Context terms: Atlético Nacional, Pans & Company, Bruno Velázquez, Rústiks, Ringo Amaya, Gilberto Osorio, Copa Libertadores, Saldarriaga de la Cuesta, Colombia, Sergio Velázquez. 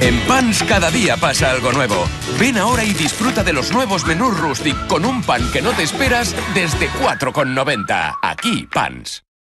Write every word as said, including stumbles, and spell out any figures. En Pans cada día pasa algo nuevo. Ven ahora y disfruta de los nuevos menús Rustic con un pan que no te esperas desde cuatro con noventa. Aquí, Pans.